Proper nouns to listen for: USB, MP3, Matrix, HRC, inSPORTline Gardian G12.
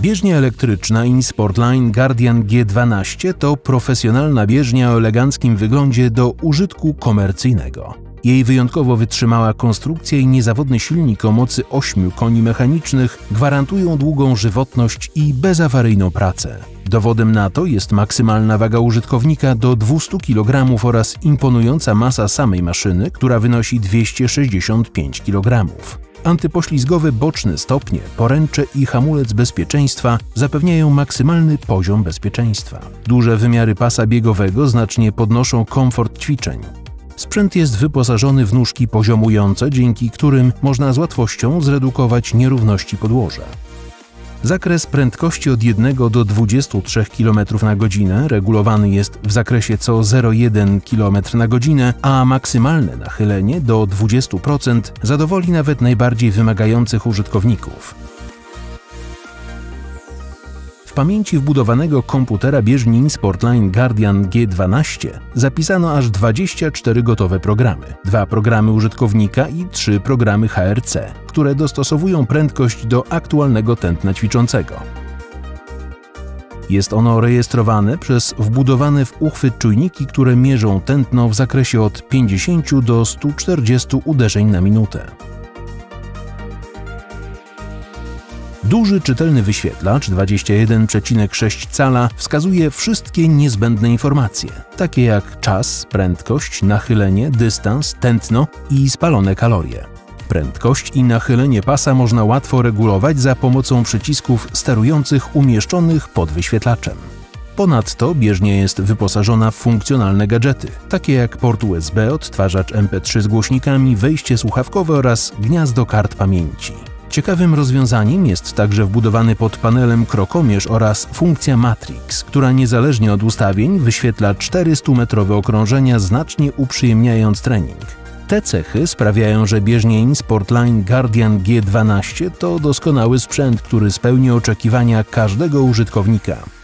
Bieżnia elektryczna inSPORTline Gardian G12 to profesjonalna bieżnia o eleganckim wyglądzie do użytku komercyjnego. Jej wyjątkowo wytrzymała konstrukcja i niezawodny silnik o mocy 8 koni mechanicznych gwarantują długą żywotność i bezawaryjną pracę. Dowodem na to jest maksymalna waga użytkownika do 200 kg oraz imponująca masa samej maszyny, która wynosi 265 kg. Antypoślizgowy boczny stopnie, poręcze i hamulec bezpieczeństwa zapewniają maksymalny poziom bezpieczeństwa. Duże wymiary pasa biegowego znacznie podnoszą komfort ćwiczeń. Sprzęt jest wyposażony w nóżki poziomujące, dzięki którym można z łatwością zredukować nierówności podłoża. Zakres prędkości od 1 do 23 km/h regulowany jest w zakresie co 0,1 km/h, a maksymalne nachylenie do 20% zadowoli nawet najbardziej wymagających użytkowników. W pamięci wbudowanego komputera bieżni inSPORTline Gardian G12 zapisano aż 24 gotowe programy, 2 programy użytkownika i 3 programy HRC, które dostosowują prędkość do aktualnego tętna ćwiczącego. Jest ono rejestrowane przez wbudowane w uchwyt czujniki, które mierzą tętno w zakresie od 50 do 140 uderzeń na minutę. Duży czytelny wyświetlacz 21,6 cala wskazuje wszystkie niezbędne informacje, takie jak czas, prędkość, nachylenie, dystans, tętno i spalone kalorie. Prędkość i nachylenie pasa można łatwo regulować za pomocą przycisków sterujących umieszczonych pod wyświetlaczem. Ponadto bieżnia jest wyposażona w funkcjonalne gadżety, takie jak port USB, odtwarzacz MP3 z głośnikami, wejście słuchawkowe oraz gniazdo kart pamięci. Ciekawym rozwiązaniem jest także wbudowany pod panelem krokomierz oraz funkcja Matrix, która niezależnie od ustawień wyświetla 400-metrowe okrążenia, znacznie uprzyjemniając trening. Te cechy sprawiają, że bieżnie inSPORTline Gardian G12 to doskonały sprzęt, który spełni oczekiwania każdego użytkownika.